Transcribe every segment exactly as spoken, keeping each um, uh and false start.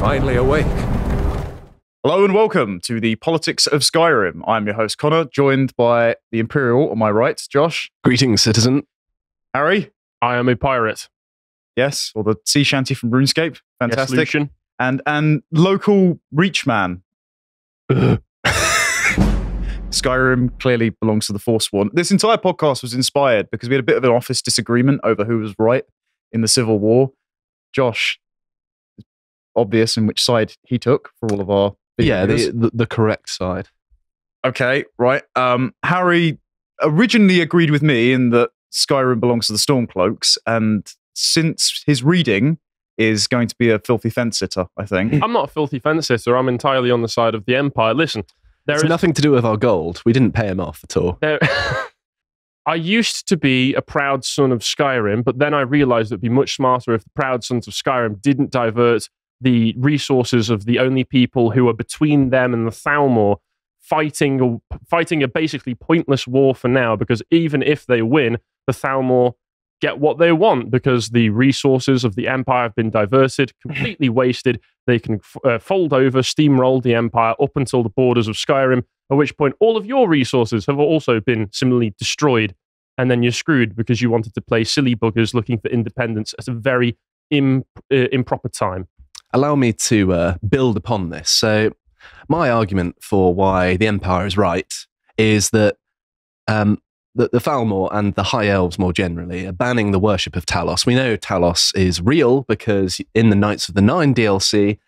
finally awake. Hello and welcome to the Politics of Skyrim. I'm your host Connor, joined by the Imperial on my right, Josh. Greetings, citizen. Harry. I am a pirate. Yes, or the sea shanty from RuneScape. Fantastic. Yes, and and local reach man. Skyrim clearly belongs to the Forsworn. This entire podcast was inspired because we had a bit of an office disagreement over who was right in the Civil War. Josh, obvious in which side he took for all of our videos. Yeah, the, the, the correct side. Okay, right. Um, Harry originally agreed with me in that Skyrim belongs to the Stormcloaks, and since his reading is going to be a filthy fence sitter, I think. I'm not a filthy fence sitter. I'm entirely on the side of the Empire. Listen, there it's is nothing to do with our gold. We didn't pay him off at all. There... I used to be a proud son of Skyrim, but then I realized it would be much smarter if the proud sons of Skyrim didn't divert the resources of the only people who are between them and the Thalmor, fighting a, fighting a basically pointless war for now, because even if they win, the Thalmor get what they want, because the resources of the Empire have been diverted, completely wasted. They can f uh, fold over, steamroll the Empire up until the borders of Skyrim, at which point all of your resources have also been similarly destroyed, and then you're screwed because you wanted to play silly buggers looking for independence at a very imp uh, improper time. Allow me to uh, build upon this. So my argument for why the Empire is right is that um, The, the Falmer and the High Elves more generally are banning the worship of Talos. We know Talos is real because in the Knights of the Nine D L C,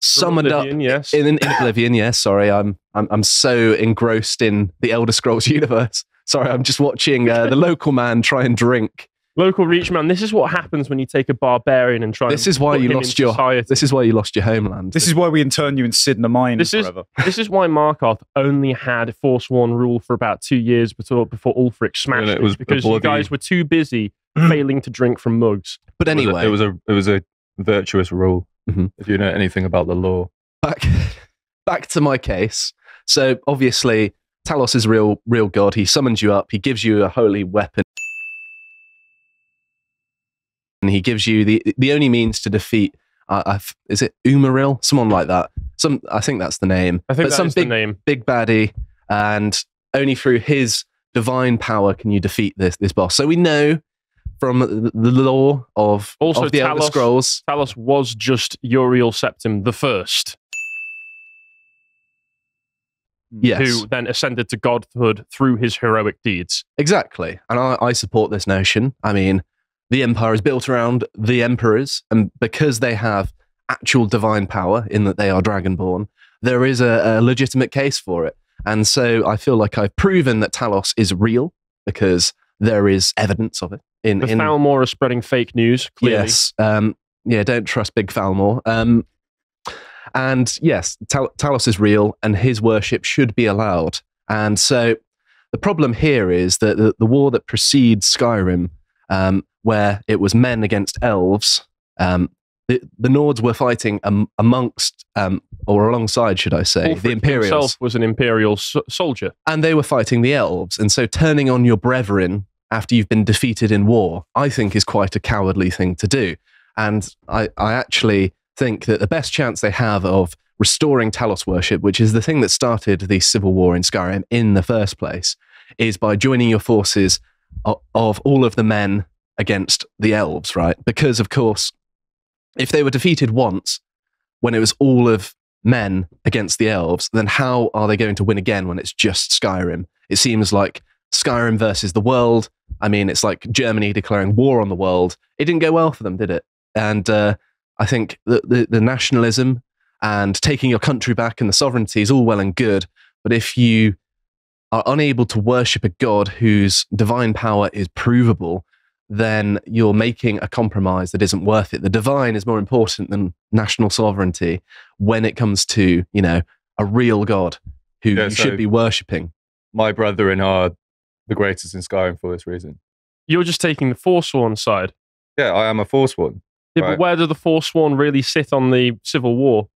summoned Oblivion, up yes. in, in Oblivion. Yes, yeah, sorry, I'm, I'm I'm so engrossed in the Elder Scrolls universe. Sorry, I'm just watching uh, the local man try and drink. Local reach man. This is what happens when you take a barbarian and try. This and is why you lost your. Society. This is why you lost your homeland. This is why we intern you in Sydney Mine this forever. Is, this is why Markarth only had Forsworn rule for about two years before before Ulfric smashed no, no, it, was it because bloody... you guys were too busy failing to drink from mugs. But anyway, it was a it was a, it was a virtuous rule. Mm-hmm. If you know anything about the law. Back back to my case. So obviously Talos is real real god. He summons you up. He gives you a holy weapon. And he gives you the the only means to defeat. Uh, I've, is it Umaril? Someone like that. Some I think that's the name. I think but that some is big, the name. Big baddie, and only through his divine power can you defeat this this boss. So we know from the, the lore of also of the Talos, Elder Scrolls, Talos was just Uriel Septim the First. Yes. Who then ascended to godhood through his heroic deeds. Exactly, and I, I support this notion. I mean. The Empire is built around the Emperors, and because they have actual divine power in that they are dragonborn, there is a, a legitimate case for it. And so I feel like I've proven that Talos is real, because there is evidence of it. In, the in, Falmer are spreading fake news, clearly. Yes. Um, yeah, don't trust Big Falmer. Um, and yes, Tal Talos is real, and his worship should be allowed. And so the problem here is that the, the war that precedes Skyrim, um, where it was men against elves, um, the, the Nords were fighting um, amongst, um, or alongside, should I say, Ulfric the Imperials. Himself was an Imperial so soldier. And they were fighting the elves. And so turning on your brethren after you've been defeated in war, I think is quite a cowardly thing to do. And I, I actually think that the best chance they have of restoring Talos worship, which is the thing that started the civil war in Skyrim in the first place, is by joining your forces of, of all of the men against the elves, right? Because, of course, if they were defeated once, when it was all of men against the elves, then how are they going to win again when it's just Skyrim? It seems like Skyrim versus the world. I mean, it's like Germany declaring war on the world. It didn't go well for them, did it? And uh, I think the, the, the nationalism and taking your country back and the sovereignty is all well and good, but if you are unable to worship a god whose divine power is provable, then you're making a compromise that isn't worth it. The divine is more important than national sovereignty when it comes to, you know, a real god who yeah, you so should be worshipping. My brethren are the greatest in Skyrim for this reason. You're just taking the Forsworn side. Yeah, I am a Forsworn. Yeah, right? But where do the Forsworn really sit on the Civil War?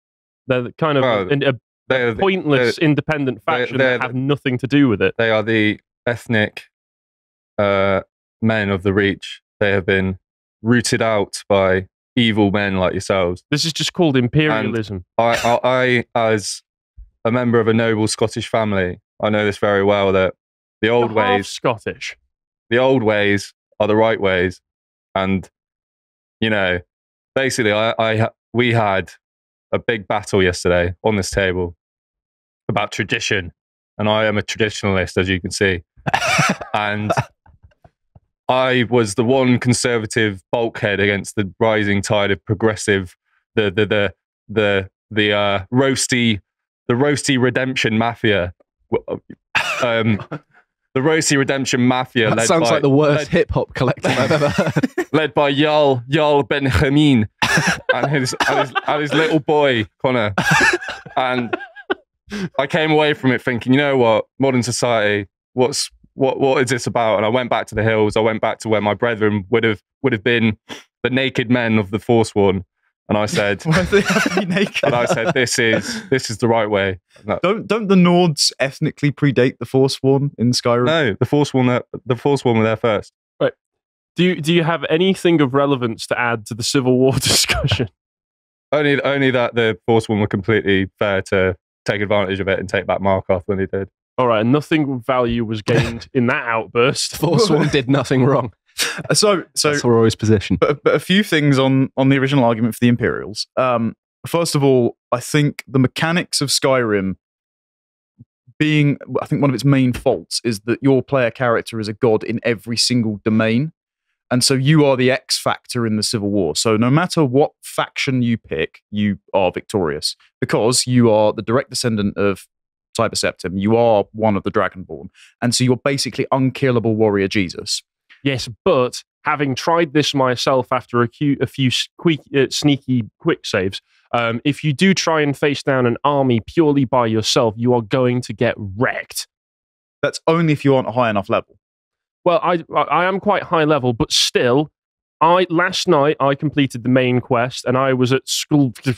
They're kind of oh, a, a they're pointless, the, independent faction they're, they're, that have nothing to do with it. They are the ethnic... Uh, men of the Reach. They have been rooted out by evil men like yourselves. This is just called imperialism. I, I, I, as a member of a noble Scottish family, I know this very well, that the old You're ways... Scottish. The old ways are the right ways. And, you know, basically, I, I, we had a big battle yesterday on this table about tradition. And I am a traditionalist, as you can see. And I was the one conservative bulkhead against the rising tide of progressive, the the the the the uh, roasty, the roasty redemption mafia. Um, the roasty redemption mafia. That sounds by, like the worst led, hip hop collective I've ever heard. Led by Jarl Jarl Benjamin and his and his, and his little boy Connor. And I came away from it thinking, you know what, modern society, what's what what is this about? And I went back to the hills. I went back to where my brethren would have would have been the naked men of the Forsworn. And I said, why do they have to be naked? And I said, this is this is the right way. That, don't don't the Nords ethnically predate the Forsworn in Skyrim? No, the Forsworn the Forsworn were there first. Right. Do you do you have anything of relevance to add to the Civil War discussion? only only that the Forsworn were completely fair to take advantage of it and take back Markarth when they did. All right, and nothing of value was gained in that outburst. Forsworn did nothing wrong. So, so that's Aurora's position. But, but a few things on on the original argument for the Imperials. Um, first of all, I think the mechanics of Skyrim being, I think one of its main faults is that your player character is a god in every single domain, and so you are the X factor in the Civil War. So no matter what faction you pick, you are victorious because you are the direct descendant of Cyber Septim, you are one of the Dragonborn. And so you're basically unkillable warrior Jesus. Yes, but having tried this myself after a, cu a few squeak, uh, sneaky quick saves, um, if you do try and face down an army purely by yourself, you are going to get wrecked. That's only if you aren't a high enough level. Well, I, I am quite high level, but still, I last night I completed the main quest and I was at school, the,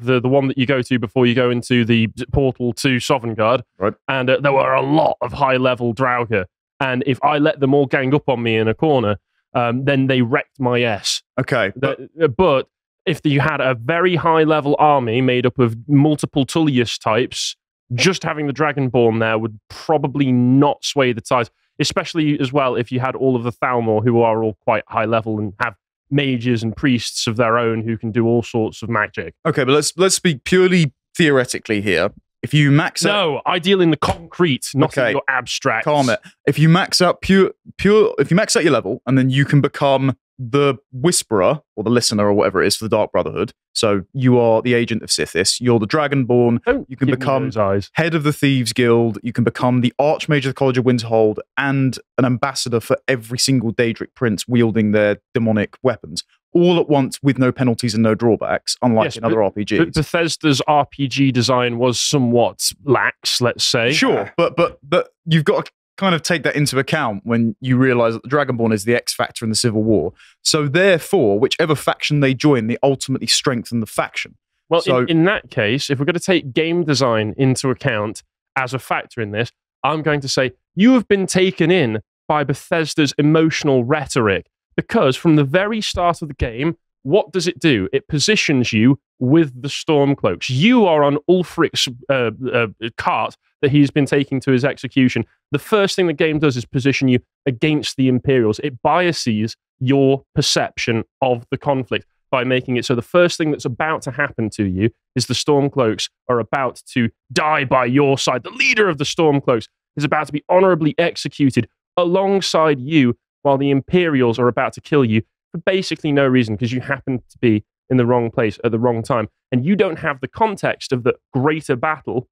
the, the one that you go to before you go into the portal to Sovengard, right. And uh, there were a lot of high-level Draugr, and if I let them all gang up on me in a corner, um, then they wrecked my ass. Okay. The, but, but if you had a very high-level army made up of multiple Tullius types, just having the Dragonborn there would probably not sway the tides. Especially as well if you had all of the Thalmor who are all quite high level and have mages and priests of their own who can do all sorts of magic. Okay, but let's let's speak purely theoretically here. If you max out... No, I deal in the concrete, not okay. in your abstract. Calm it. If you max out pure pure if you max out your level, and then you can become the whisperer or the listener or whatever it is for the Dark Brotherhood. So you are the agent of Sithis. You're the Dragonborn. Don't you can become head of the Thieves Guild. You can become the Archmage of the College of Winterhold and an ambassador for every single Daedric prince wielding their demonic weapons, all at once with no penalties and no drawbacks, unlike yes, in other R P Gs. But Bethesda's R P G design was somewhat lax, let's say. Sure, but but but you've got to kind of take that into account when you realise that the Dragonborn is the X factor in the Civil War. So therefore, whichever faction they join, they ultimately strengthen the faction. Well, so, in, in that case, if we're going to take game design into account as a factor in this, I'm going to say, you have been taken in by Bethesda's emotional rhetoric, because from the very start of the game, what does it do? It positions you with the Stormcloaks. You are on Ulfric's uh, uh, cart that he's been taking to his execution. The first thing the game does is position you against the Imperials. It biases your perception of the conflict by making it so the first thing that's about to happen to you is the Stormcloaks are about to die by your side. The leader of the Stormcloaks is about to be honorably executed alongside you while the Imperials are about to kill you for basically no reason, because you happen to be in the wrong place at the wrong time. And you don't have the context of the greater battle,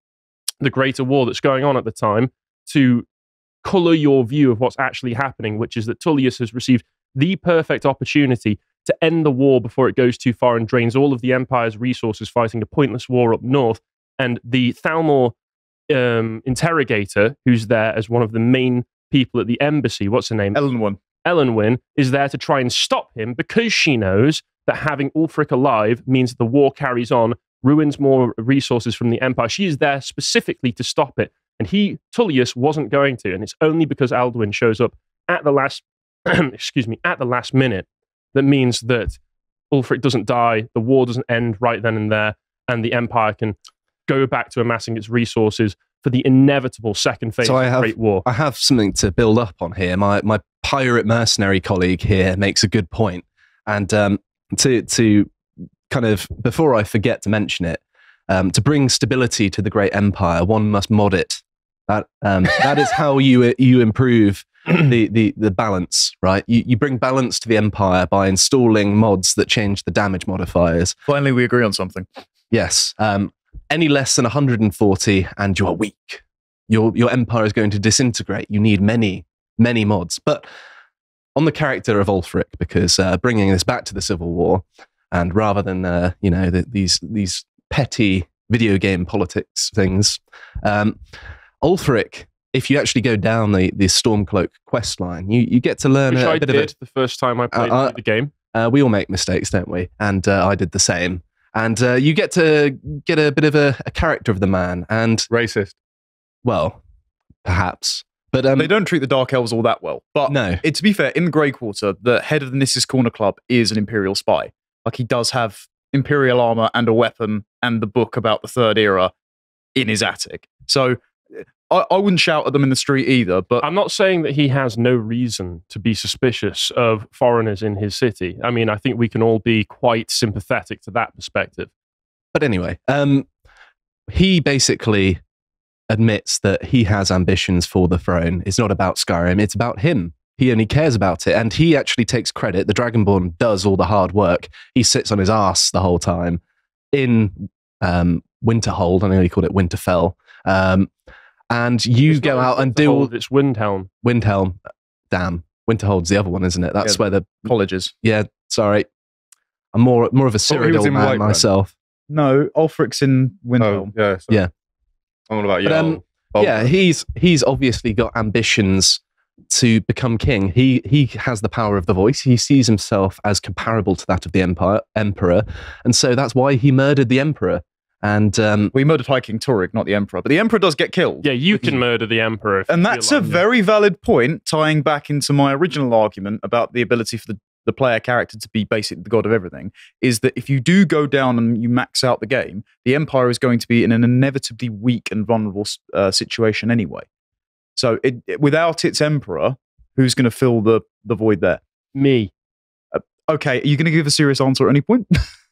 the greater war that's going on at the time, to colour your view of what's actually happening, which is that Tullius has received the perfect opportunity to end the war before it goes too far and drains all of the Empire's resources fighting a pointless war up north. And the Thalmor um, interrogator, who's there as one of the main people at the embassy, what's her name? Elenwen. Elenwen is there to try and stop him because she knows that having Ulfric alive means the war carries on, ruins more resources from the Empire. She is there specifically to stop it. And he, Tullius, wasn't going to. And it's only because Alduin shows up at the last, excuse me, at the last minute that means that Ulfric doesn't die, the war doesn't end right then and there, and the Empire can go back to amassing its resources for the inevitable second phase so of I the have, Great War. I have something to build up on here. My, my pirate mercenary colleague here makes a good point. And um, to, to kind of, before I forget to mention it, um, to bring stability to the Great Empire, one must mod it. That, um, that is how you, you improve the, the, the balance, right? You, you bring balance to the Empire by installing mods that change the damage modifiers. Finally, we agree on something. Yes. Um, any less than one hundred forty and you are weak. Your, your Empire is going to disintegrate. You need many, many mods. But on the character of Ulfric, because uh, bringing this back to the Civil War, and rather than, uh, you know, the, these, these petty video game politics things, um, Ulfric, if you actually go down the, the Stormcloak quest line, you, you get to learn Which a, a I bit did of it. The first time I played uh, uh, the game. Uh, we all make mistakes, don't we? And uh, I did the same. And uh, you get to get a bit of a, a character of the man. And racist. Well, perhaps. But um, they don't treat the Dark Elves all that well. But no. It, to be fair, in Greyquarter, the head of the Nissus Corner Club is an Imperial spy. Like, he does have Imperial armor and a weapon and the book about the Third Era in his attic. So I, I wouldn't shout at them in the street either, but... I'm not saying that he has no reason to be suspicious of foreigners in his city. I mean, I think we can all be quite sympathetic to that perspective. But anyway, um, he basically admits that he has ambitions for the throne. It's not about Skyrim, it's about him. He only cares about it, and he actually takes credit. The Dragonborn does all the hard work. He sits on his ass the whole time in um, Winterhold. I know he called it Winterfell. Um, and you it's go out and do... It's Windhelm. Windhelm. Damn. Winterhold's the other one, isn't it? That's yeah, where the... College is. Yeah, sorry. I'm more, more of a Cyrodiil man myself. No, Ulfric's in Windhelm. Oh, yeah, sorry. yeah. I don't know about you. But, um, yeah, he's, he's obviously got ambitions to become king. He, he has the power of the voice. He sees himself as comparable to that of the empire, emperor. And so that's why he murdered the emperor. And um, we murdered High King Tauric, not the Emperor, but the Emperor does get killed. Yeah, you can murder the Emperor. And that's a very valid point, tying back into my original argument about the ability for the, the player character to be basically the god of everything, is that if you do go down and you max out the game, the Empire is going to be in an inevitably weak and vulnerable uh, situation anyway. So it, it, without its Emperor, who's going to fill the, the void there? Me. Uh, okay, are you going to give a serious answer at any point?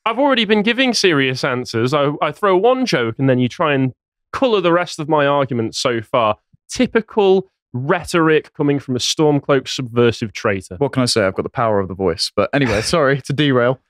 I've already been giving serious answers. I, I throw one joke and then you try and colour the rest of my argument so far. Typical rhetoric coming from a Stormcloak subversive traitor. What can I say? I've got the power of the voice. But anyway, sorry to derail.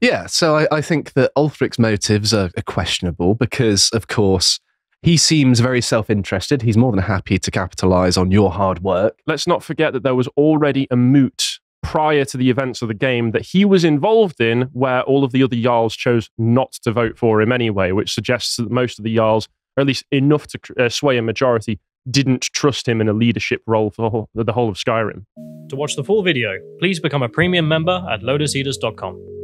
Yeah, so I, I think that Ulfric's motives are, are questionable because, of course, he seems very self-interested. He's more than happy to capitalise on your hard work. Let's not forget that there was already a moot prior to the events of the game that he was involved in, where all of the other Jarls chose not to vote for him anyway, which suggests that most of the Jarls, or at least enough to uh, sway a majority, didn't trust him in a leadership role for the whole of Skyrim. To watch the full video, please become a premium member at lotus eaters dot com.